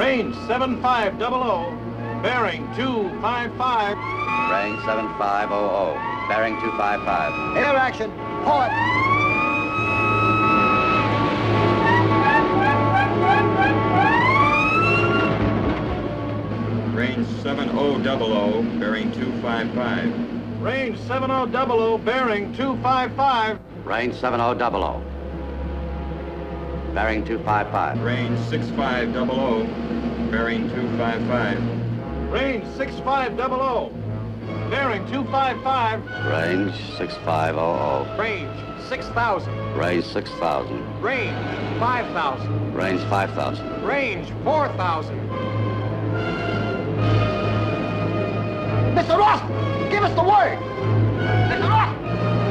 Range 7500, bearing 255. Range 7500, bearing 255. Air action, port. Range 7000, bearing 255. Range 7000, bearing 255. Range 7000. Bearing 255. Range 6500. Bearing 255. Range 6500. Bearing 255. Range 6500. Range 6000. Range 6000. Range 5000. Range 5000. Range 4000. Mr. Ross, give us the word. Mr. Ross,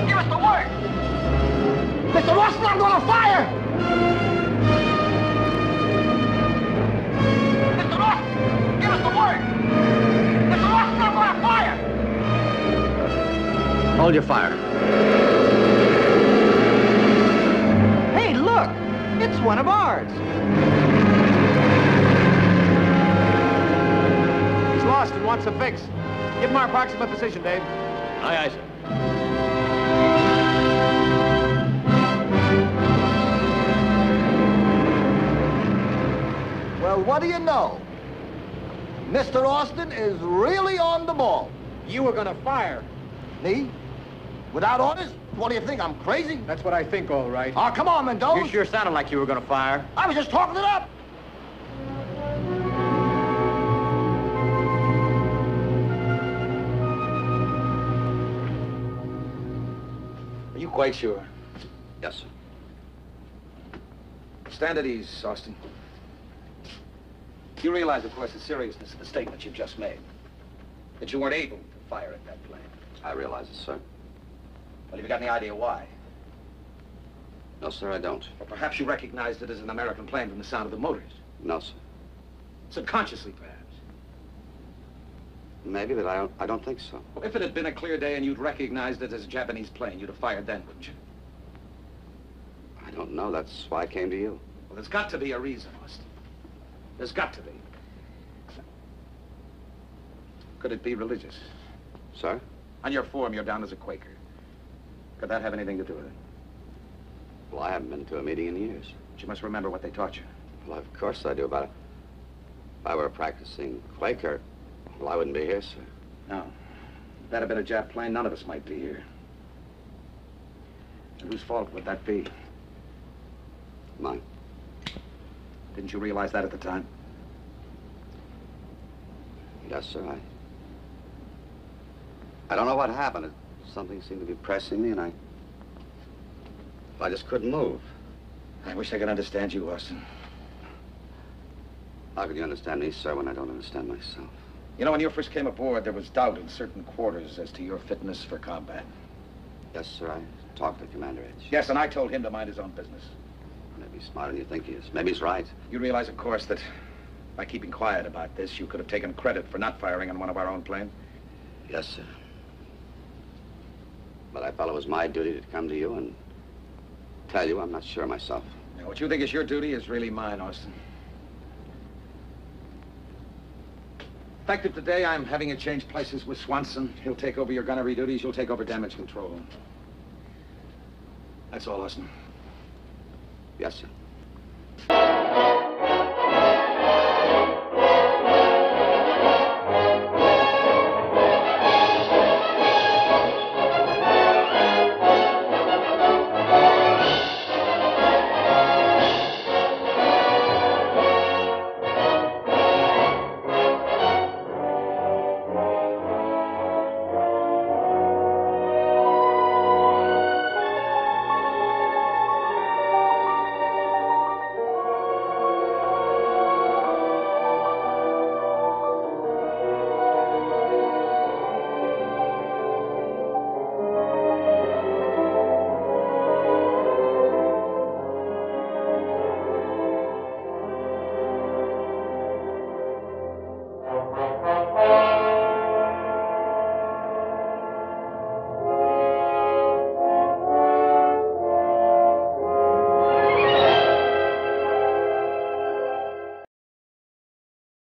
give us the word. Mr. Ross, I'm going to fire. Mr. Ross, give us the word. Mr. Ross, I'm going to fire. Hold your fire. Hey, look, it's one of ours. He's lost and wants a fix. Give him our approximate position, Dave. Aye, aye, sir. Well, what do you know? Mr. Austin is really on the ball. You were gonna fire. Me? Without orders? What do you think, I'm crazy? That's what I think, all right. Oh, come on, Mendoza. You sure sounded like you were gonna fire. I was just talking it up. Are you quite sure? Yes, sir. Stand at ease, Austin. You realize, of course, the seriousness of the statement you've just made. That you weren't able to fire at that plane. I realize it, sir. Well, have you got any idea why? No, sir, I don't. Or perhaps you recognized it as an American plane from the sound of the motors. No, sir. Subconsciously, perhaps. Maybe, but I don't think so. Well, if it had been a clear day and you'd recognized it as a Japanese plane, you'd have fired then, wouldn't you? I don't know. That's why I came to you. Well, there's got to be a reason, Austin. There's got to be. Could it be religious? Sir? On your form, you're down as a Quaker. Could that have anything to do with it? Well, I haven't been to a meeting in years. But you must remember what they taught you. Well, of course I do. But if I were a practicing Quaker, well, I wouldn't be here, sir. No. If that had been a Jap plane, none of us might be here. And whose fault would that be? Mine. Didn't you realize that at the time? Yes, sir. I don't know what happened. Something seemed to be pressing me, and I just couldn't move. I wish I could understand you, Austin. How could you understand me, sir, when I don't understand myself? You know, when you first came aboard, there was doubt in certain quarters as to your fitness for combat. Yes, sir. I talked to Commander Edge. Yes, and I told him to mind his own business. Maybe he's smarter than you think he is. Maybe he's right. You realize, of course, that by keeping quiet about this, you could have taken credit for not firing on one of our own planes? Yes, sir. But I felt it was my duty to come to you and tell you I'm not sure myself. Now, what you think is your duty is really mine, Austin. Effective today, I'm having you change places with Swanson. He'll take over your gunnery duties. You'll take over damage control. That's all, Austin. Yes, sir.